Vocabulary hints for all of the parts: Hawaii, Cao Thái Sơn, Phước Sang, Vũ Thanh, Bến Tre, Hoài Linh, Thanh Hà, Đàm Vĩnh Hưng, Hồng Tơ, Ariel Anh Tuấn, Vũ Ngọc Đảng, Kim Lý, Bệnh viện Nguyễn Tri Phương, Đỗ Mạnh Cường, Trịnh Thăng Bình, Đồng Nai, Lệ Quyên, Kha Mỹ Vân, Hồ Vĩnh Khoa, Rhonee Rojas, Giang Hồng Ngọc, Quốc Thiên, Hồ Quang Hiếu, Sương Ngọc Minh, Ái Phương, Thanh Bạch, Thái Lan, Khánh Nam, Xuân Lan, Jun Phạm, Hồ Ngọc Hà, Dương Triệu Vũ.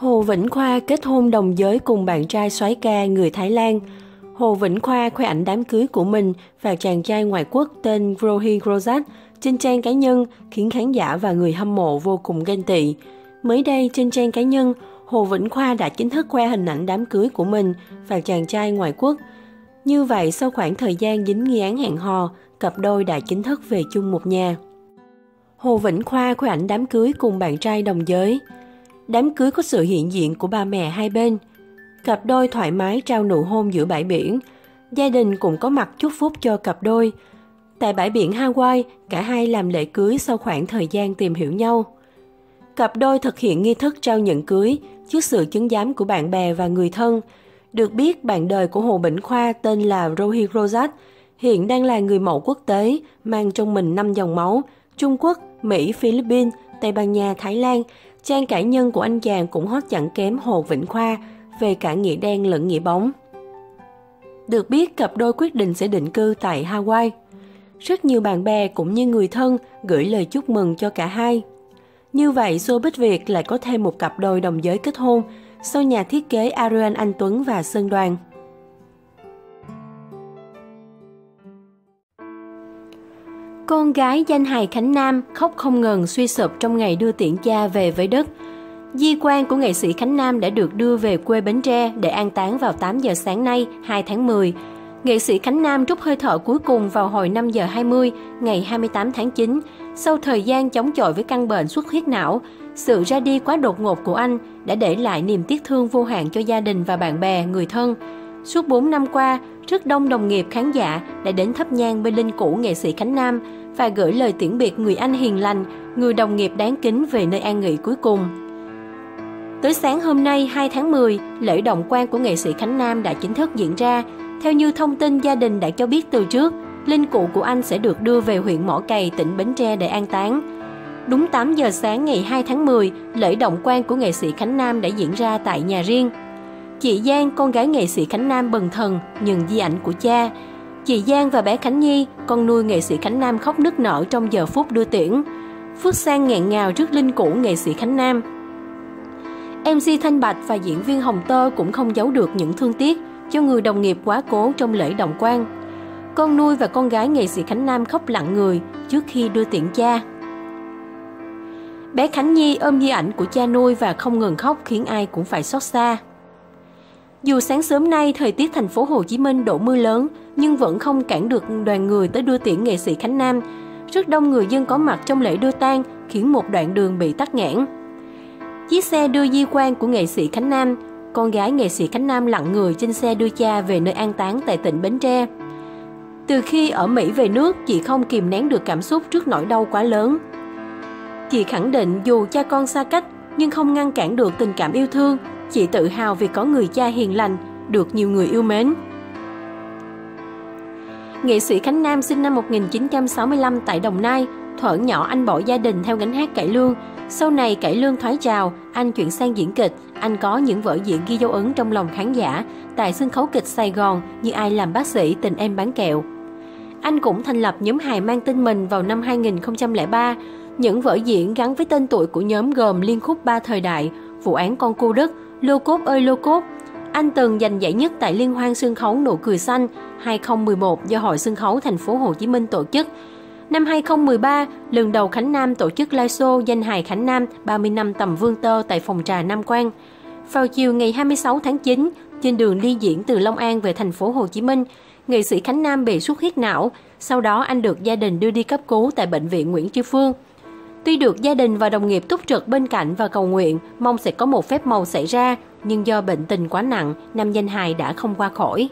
Hồ Vĩnh Khoa kết hôn đồng giới cùng bạn trai soái ca người Thái Lan. Hồ Vĩnh Khoa khoe ảnh đám cưới của mình và chàng trai ngoại quốc tên Rhonee Rojas trên trang cá nhân khiến khán giả và người hâm mộ vô cùng ganh tị. Mới đây trên trang cá nhân, Hồ Vĩnh Khoa đã chính thức khoe hình ảnh đám cưới của mình và chàng trai ngoại quốc. Như vậy, sau khoảng thời gian dính nghi án hẹn hò, cặp đôi đã chính thức về chung một nhà. Hồ Vĩnh Khoa khoe ảnh đám cưới cùng bạn trai đồng giới. Đám cưới có sự hiện diện của ba mẹ hai bên. Cặp đôi thoải mái trao nụ hôn giữa bãi biển. Gia đình cũng có mặt chúc phúc cho cặp đôi. Tại bãi biển Hawaii, cả hai làm lễ cưới sau khoảng thời gian tìm hiểu nhau. Cặp đôi thực hiện nghi thức trao nhẫn cưới trước sự chứng giám của bạn bè và người thân. Được biết, bạn đời của Hồ Vĩnh Khoa tên là Rhonee Rojas, hiện đang là người mẫu quốc tế, mang trong mình 5 dòng máu, Trung Quốc, Mỹ, Philippines, Tây Ban Nha, Thái Lan. Trang cá nhân của anh chàng cũng hot chẳng kém Hồ Vĩnh Khoa về cả nghĩa đen lẫn nghĩa bóng. Được biết, cặp đôi quyết định sẽ định cư tại Hawaii. Rất nhiều bạn bè cũng như người thân gửi lời chúc mừng cho cả hai. Như vậy, showbiz Việt lại có thêm một cặp đôi đồng giới kết hôn sau nhà thiết kế Ariel Anh Tuấn và Sơn Đoàn. Con gái danh hài Khánh Nam khóc không ngừng suy sụp trong ngày đưa tiễn cha về với đất. Di quan của nghệ sĩ Khánh Nam đã được đưa về quê Bến Tre để an táng vào 8 giờ sáng nay, 2 tháng 10. Nghệ sĩ Khánh Nam trút hơi thở cuối cùng vào hồi 5 giờ 20 ngày 28 tháng 9. Sau thời gian chống chọi với căn bệnh xuất huyết não, sự ra đi quá đột ngột của anh đã để lại niềm tiếc thương vô hạn cho gia đình và bạn bè, người thân. Suốt 4 năm qua, rất đông đồng nghiệp khán giả đã đến thắp nhang bên linh cữu nghệ sĩ Khánh Nam và gửi lời tiễn biệt người anh hiền lành, người đồng nghiệp đáng kính về nơi an nghỉ cuối cùng. Tới sáng hôm nay 2 tháng 10, lễ động quan của nghệ sĩ Khánh Nam đã chính thức diễn ra. Theo như thông tin gia đình đã cho biết từ trước, linh cữu của anh sẽ được đưa về huyện Mỏ Cày, tỉnh Bến Tre để an táng. Đúng 8 giờ sáng ngày 2 tháng 10, lễ động quan của nghệ sĩ Khánh Nam đã diễn ra tại nhà riêng. Chị Giang, con gái nghệ sĩ Khánh Nam bần thần nhận di ảnh của cha. Chị Giang và bé Khánh Nhi, con nuôi nghệ sĩ Khánh Nam khóc nức nở trong giờ phút đưa tiễn. Phước Sang nghẹn ngào trước linh cữu nghệ sĩ Khánh Nam. MC Thanh Bạch và diễn viên Hồng Tơ cũng không giấu được những thương tiếc cho người đồng nghiệp quá cố trong lễ động quan. Con nuôi và con gái nghệ sĩ Khánh Nam khóc lặng người trước khi đưa tiễn cha. Bé Khánh Nhi ôm di ảnh của cha nuôi và không ngừng khóc khiến ai cũng phải xót xa. Dù sáng sớm nay thời tiết thành phố Hồ Chí Minh đổ mưa lớn nhưng vẫn không cản được đoàn người tới đưa tiễn nghệ sĩ Khánh Nam. Rất đông người dân có mặt trong lễ đưa tang khiến một đoạn đường bị tắc nghẽn. Chiếc xe đưa di quan của nghệ sĩ Khánh Nam, con gái nghệ sĩ Khánh Nam lặng người trên xe đưa cha về nơi an táng tại tỉnh Bến Tre. Từ khi ở Mỹ về nước, chị không kìm nén được cảm xúc trước nỗi đau quá lớn. Chị khẳng định dù cha con xa cách nhưng không ngăn cản được tình cảm yêu thương. Chị tự hào vì có người cha hiền lành, được nhiều người yêu mến. Nghệ sĩ Khánh Nam sinh năm 1965 tại Đồng Nai. Thuở nhỏ anh bỏ gia đình theo gánh hát cải lương. Sau này cải lương thoái trào, anh chuyển sang diễn kịch. Anh có những vở diễn ghi dấu ấn trong lòng khán giả tại sân khấu kịch Sài Gòn như Ai Làm Bác Sĩ, Tình Em Bán Kẹo. Anh cũng thành lập nhóm hài mang tên mình vào năm 2003. Những vở diễn gắn với tên tuổi của nhóm gồm Liên Khúc Ba Thời Đại, Vụ Án Con Cu Đất, Lô Cốt Ơi Lô Cốt. Anh từng giành giải nhất tại Liên Hoan Sân Khấu Nụ Cười Xanh 2011 do Hội Sân Khấu Thành phố Hồ Chí Minh tổ chức. Năm 2013, lần đầu Khánh Nam tổ chức live show danh hài Khánh Nam 30 năm tầm Vương Tơ tại phòng trà Nam Quan. Vào chiều ngày 26 tháng 9, trên đường đi diễn từ Long An về thành phố Hồ Chí Minh, nghệ sĩ Khánh Nam bị xuất huyết não. Sau đó anh được gia đình đưa đi cấp cứu tại Bệnh viện Nguyễn Tri Phương. Tuy được gia đình và đồng nghiệp túc trực bên cạnh và cầu nguyện, mong sẽ có một phép màu xảy ra, nhưng do bệnh tình quá nặng, nam danh hài đã không qua khỏi.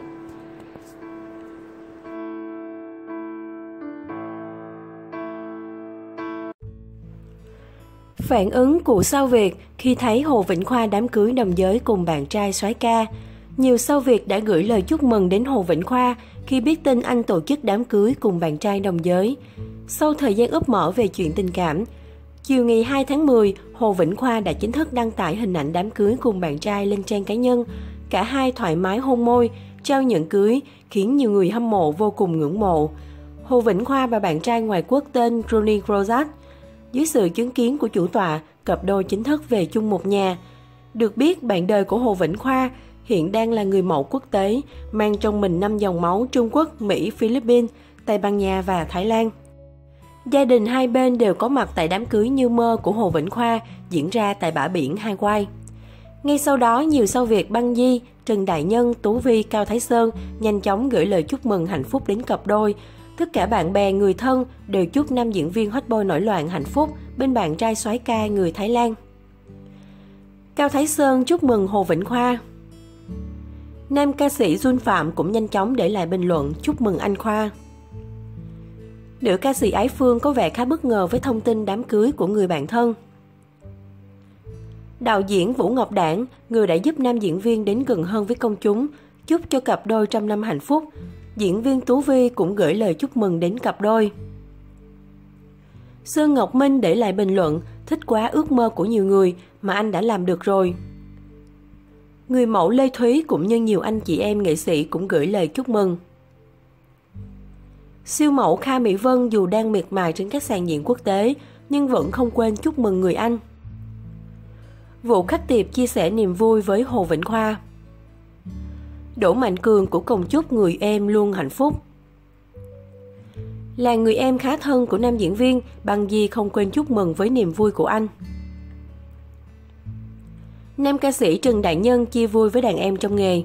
Phản ứng của sao Việt khi thấy Hồ Vĩnh Khoa đám cưới đồng giới cùng bạn trai soái ca. Nhiều sao Việt đã gửi lời chúc mừng đến Hồ Vĩnh Khoa khi biết tin anh tổ chức đám cưới cùng bạn trai đồng giới. Sau thời gian úp mở về chuyện tình cảm, chiều ngày 2 tháng 10, Hồ Vĩnh Khoa đã chính thức đăng tải hình ảnh đám cưới cùng bạn trai lên trang cá nhân. Cả hai thoải mái hôn môi, trao nhẫn cưới, khiến nhiều người hâm mộ vô cùng ngưỡng mộ. Hồ Vĩnh Khoa và bạn trai ngoại quốc tên Rhonee Rojas. Dưới sự chứng kiến của chủ tọa, cặp đôi chính thức về chung một nhà. Được biết, bạn đời của Hồ Vĩnh Khoa hiện đang là người mẫu quốc tế, mang trong mình 5 dòng máu Trung Quốc, Mỹ, Philippines, Tây Ban Nha và Thái Lan. Gia đình hai bên đều có mặt tại đám cưới như mơ của Hồ Vĩnh Khoa diễn ra tại bãi biển Hawaii. Ngay sau đó, nhiều sao Việt Băng Di, Trần Đại Nhân, Tú Vi, Cao Thái Sơn nhanh chóng gửi lời chúc mừng hạnh phúc đến cặp đôi. Tất cả bạn bè, người thân đều chúc nam diễn viên hot boy nổi loạn hạnh phúc bên bạn trai soái ca người Thái Lan. Cao Thái Sơn chúc mừng Hồ Vĩnh Khoa. Nam ca sĩ Jun Phạm cũng nhanh chóng để lại bình luận chúc mừng anh Khoa. Nữ ca sĩ Ái Phương có vẻ khá bất ngờ với thông tin đám cưới của người bạn thân. Đạo diễn Vũ Ngọc Đảng, người đã giúp nam diễn viên đến gần hơn với công chúng, chúc cho cặp đôi trăm năm hạnh phúc. Diễn viên Tú Vi cũng gửi lời chúc mừng đến cặp đôi. Sương Ngọc Minh để lại bình luận, thích quá ước mơ của nhiều người mà anh đã làm được rồi. Người mẫu Lê Thúy cũng như nhiều anh chị em nghệ sĩ cũng gửi lời chúc mừng. Siêu mẫu Kha Mỹ Vân dù đang miệt mài trên các sàn diễn quốc tế nhưng vẫn không quên chúc mừng người anh. Vụ khách tiệp chia sẻ niềm vui với Hồ Vĩnh Khoa. Đỗ Mạnh Cường cũng cùng chúc người em luôn hạnh phúc. Là người em khá thân của nam diễn viên, Băng Di không quên chúc mừng với niềm vui của anh. Nam ca sĩ Trần Đại Nhân chia vui với đàn em trong nghề.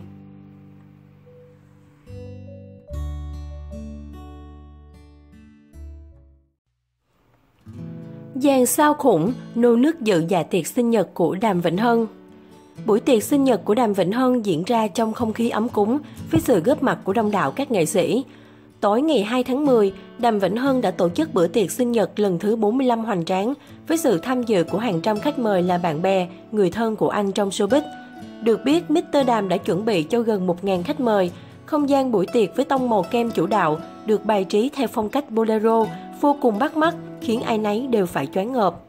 Dàn sao khủng, nô nức dự dạ tiệc sinh nhật của Đàm Vĩnh Hưng. Buổi tiệc sinh nhật của Đàm Vĩnh Hưng diễn ra trong không khí ấm cúng với sự góp mặt của đông đảo các nghệ sĩ. Tối ngày 2 tháng 10, Đàm Vĩnh Hưng đã tổ chức bữa tiệc sinh nhật lần thứ 45 hoành tráng với sự tham dự của hàng trăm khách mời là bạn bè, người thân của anh trong showbiz. Được biết, Mr. Đàm đã chuẩn bị cho gần 1.000 khách mời. Không gian buổi tiệc với tông màu kem chủ đạo được bài trí theo phong cách bolero vô cùng bắt mắt, khiến ai nấy đều phải choáng ngợp.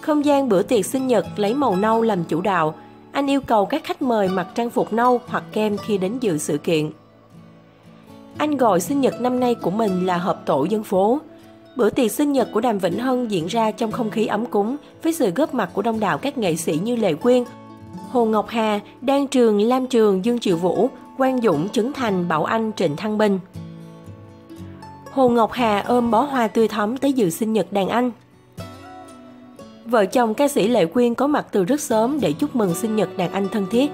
Không gian bữa tiệc sinh nhật lấy màu nâu làm chủ đạo. Anh yêu cầu các khách mời mặc trang phục nâu hoặc kem khi đến dự sự kiện. Anh gọi sinh nhật năm nay của mình là hợp tổ dân phố. Bữa tiệc sinh nhật của Đàm Vĩnh Hưng diễn ra trong không khí ấm cúng với sự góp mặt của đông đảo các nghệ sĩ như Lệ Quyên, Hồ Ngọc Hà, Đan Trường, Lam Trường, Dương Triệu Vũ, Quang Dũng, Trấn Thành, Bảo Anh, Trịnh Thăng Bình. Hồ Ngọc Hà ôm bó hoa tươi thắm tới dự sinh nhật đàn anh. Vợ chồng ca sĩ Lệ Quyên có mặt từ rất sớm để chúc mừng sinh nhật đàn anh thân thiết.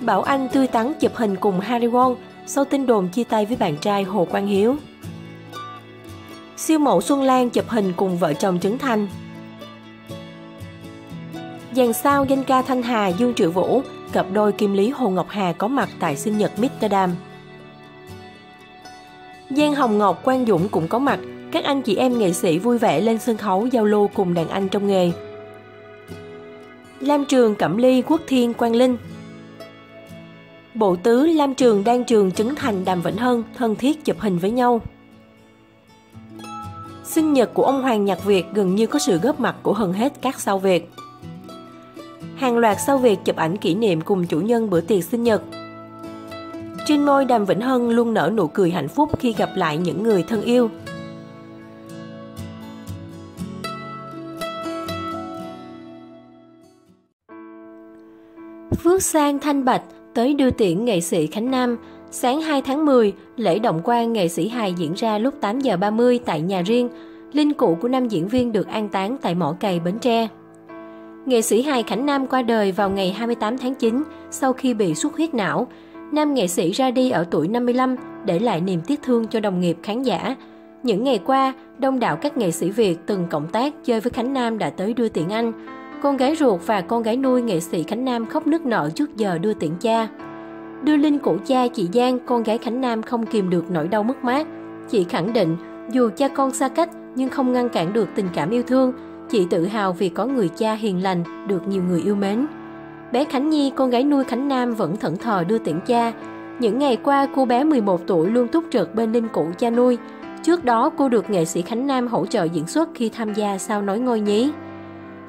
Bảo Anh tươi tắn chụp hình cùng Ariel sau tin đồn chia tay với bạn trai Hồ Quang Hiếu. Siêu mẫu Xuân Lan chụp hình cùng vợ chồng Trấn Thành. Dàn sao danh ca Thanh Hà, Dương Triệu Vũ, cặp đôi Kim Lý Hồ Ngọc Hà có mặt tại sinh nhật Mr. Đàm. Giang Hồng Ngọc, Quang Dũng cũng có mặt, các anh chị em nghệ sĩ vui vẻ lên sân khấu giao lưu cùng đàn anh trong nghề. Lam Trường, Cẩm Ly, Quốc Thiên, Quang Linh. Bộ tứ Lam Trường, Đan Trường, Trấn Thành, Đàm Vĩnh Hưng thân thiết chụp hình với nhau. Sinh nhật của ông hoàng nhạc Việt gần như có sự góp mặt của hầu hết các sao Việt. Hàng loạt sao Việt chụp ảnh kỷ niệm cùng chủ nhân bữa tiệc sinh nhật. Trên môi Đàm Vĩnh Hưng luôn nở nụ cười hạnh phúc khi gặp lại những người thân yêu. Phước Sang, Thanh Bạch tới đưa tiễn nghệ sĩ Khánh Nam. Sáng 2 tháng 10, lễ động quan nghệ sĩ hài diễn ra lúc 8h30 tại nhà riêng. Linh cữu của nam diễn viên được an táng tại Mỏ Cày, Bến Tre. Nghệ sĩ hài Khánh Nam qua đời vào ngày 28 tháng 9 sau khi bị xuất huyết não. Nam nghệ sĩ ra đi ở tuổi 55 để lại niềm tiếc thương cho đồng nghiệp khán giả. Những ngày qua, đông đảo các nghệ sĩ Việt từng cộng tác chơi với Khánh Nam đã tới đưa tiễn anh. Con gái ruột và con gái nuôi nghệ sĩ Khánh Nam khóc nức nở trước giờ đưa tiễn cha. Đưa linh cữu cha chị Giang, con gái Khánh Nam không kìm được nỗi đau mất mát. Chị khẳng định, dù cha con xa cách nhưng không ngăn cản được tình cảm yêu thương. Chị tự hào vì có người cha hiền lành, được nhiều người yêu mến. Bé Khánh Nhi, con gái nuôi Khánh Nam vẫn thẫn thờ đưa tiễn cha. Những ngày qua, cô bé 11 tuổi luôn túc trực bên linh cữu cha nuôi. Trước đó, cô được nghệ sĩ Khánh Nam hỗ trợ diễn xuất khi tham gia Sao Nói Ngôi Nhí.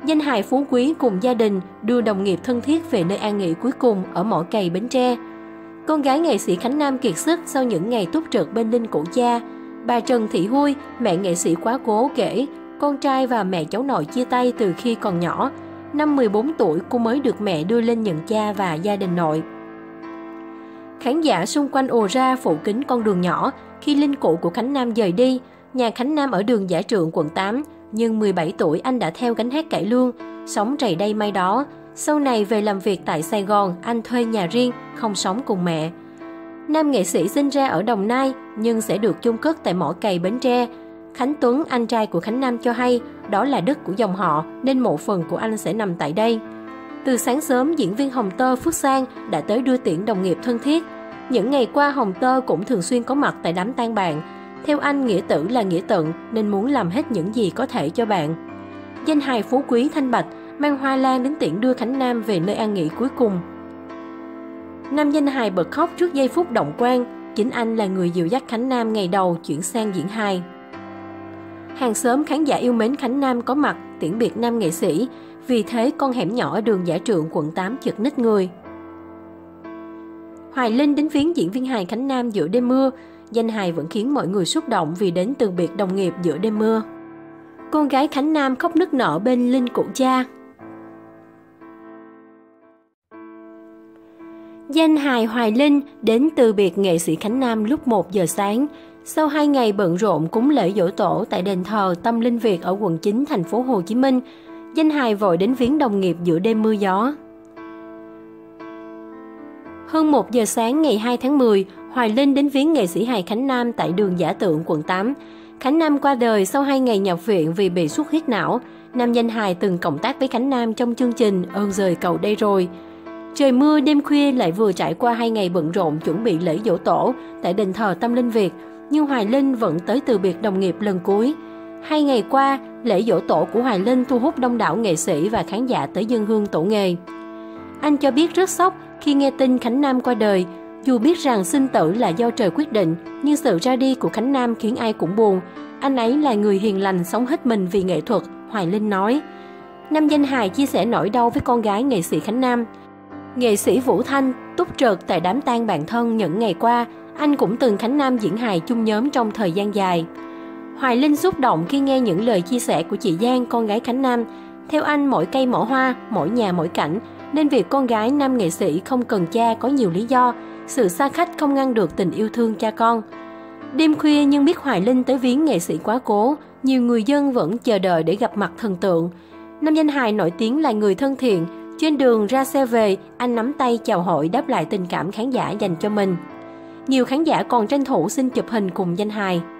Danh hài Phú Quý cùng gia đình đưa đồng nghiệp thân thiết về nơi an nghỉ cuối cùng ở Mỏ Cày, Bến Tre. Con gái nghệ sĩ Khánh Nam kiệt sức sau những ngày túc trực bên linh cữu cha. Bà Trần Thị Huy, mẹ nghệ sĩ quá cố kể, con trai và mẹ cháu nội chia tay từ khi còn nhỏ. Năm 14 tuổi, cô mới được mẹ đưa lên nhận cha và gia đình nội. Khán giả xung quanh ồ ra phủ kín con đường nhỏ khi linh cữu của Khánh Nam dời đi. Nhà Khánh Nam ở đường Giả Trượng, quận 8, nhưng 17 tuổi anh đã theo gánh hát cải lương, sống trầy đây mai đó. Sau này về làm việc tại Sài Gòn, anh thuê nhà riêng, không sống cùng mẹ. Nam nghệ sĩ sinh ra ở Đồng Nai nhưng sẽ được chôn cất tại Mỏ Cày, Bến Tre. Khánh Tuấn, anh trai của Khánh Nam cho hay đó là đất của dòng họ nên mộ phần của anh sẽ nằm tại đây. Từ sáng sớm, diễn viên Hồng Tơ, Phước Sang đã tới đưa tiễn đồng nghiệp thân thiết. Những ngày qua, Hồng Tơ cũng thường xuyên có mặt tại đám tang bạn. Theo anh, nghĩa tử là nghĩa tận nên muốn làm hết những gì có thể cho bạn. Danh hài Phú Quý, Thanh Bạch mang hoa lan đến tiễn đưa Khánh Nam về nơi an nghỉ cuối cùng. Nam danh hài bật khóc trước giây phút động quan. Chính anh là người dìu dắt Khánh Nam ngày đầu chuyển sang diễn hài. Hàng xóm, khán giả yêu mến Khánh Nam có mặt tiễn biệt nam nghệ sĩ. Vì thế, con hẻm nhỏ ở đường Giả Trượng, quận 8 chật ních người. Hoài Linh đến viếng diễn viên hài Khánh Nam giữa đêm mưa. Danh hài vẫn khiến mọi người xúc động vì đến từ biệt đồng nghiệp giữa đêm mưa. Con gái Khánh Nam khóc nức nở bên linh cữu cha. Danh hài Hoài Linh đến từ biệt nghệ sĩ Khánh Nam lúc 1 giờ sáng. Sau 2 ngày bận rộn cúng lễ giỗ tổ tại đền thờ Tâm Linh Việt ở quận 9, thành phố Hồ Chí Minh, danh hài vội đến viếng đồng nghiệp giữa đêm mưa gió. Hơn 1 giờ sáng ngày 2 tháng 10, Hoài Linh đến viếng nghệ sĩ hài Khánh Nam tại đường Giả Tượng, quận 8. Khánh Nam qua đời sau 2 ngày nhập viện vì bị xuất huyết não. Nam danh hài từng cộng tác với Khánh Nam trong chương trình Ơn Rời Cầu Đây Rồi. Trời mưa đêm khuya lại vừa trải qua 2 ngày bận rộn chuẩn bị lễ giỗ tổ tại đền thờ Tâm Linh Việt, nhưng Hoài Linh vẫn tới từ biệt đồng nghiệp lần cuối. 2 ngày qua, lễ giỗ tổ của Hoài Linh thu hút đông đảo nghệ sĩ và khán giả tới dâng hương tổ nghề. Anh cho biết rất sốc khi nghe tin Khánh Nam qua đời. Dù biết rằng sinh tử là do trời quyết định, nhưng sự ra đi của Khánh Nam khiến ai cũng buồn. Anh ấy là người hiền lành, sống hết mình vì nghệ thuật, Hoài Linh nói. Nam danh hài chia sẻ nỗi đau với con gái nghệ sĩ Khánh Nam. Nghệ sĩ Vũ Thanh túc trực tại đám tang bạn thân những ngày qua. Anh cũng từng Khánh Nam diễn hài chung nhóm trong thời gian dài. Hoài Linh xúc động khi nghe những lời chia sẻ của chị Giang, con gái Khánh Nam. Theo anh, mỗi cây mỗi hoa, mỗi nhà mỗi cảnh, nên việc con gái nam nghệ sĩ không cần cha có nhiều lý do. Sự xa cách không ngăn được tình yêu thương cha con. Đêm khuya nhưng biết Hoài Linh tới viếng nghệ sĩ quá cố, nhiều người dân vẫn chờ đợi để gặp mặt thần tượng. Nam danh hài nổi tiếng là người thân thiện. Trên đường ra xe về, anh nắm tay chào hỏi đáp lại tình cảm khán giả dành cho mình. Nhiều khán giả còn tranh thủ xin chụp hình cùng danh hài.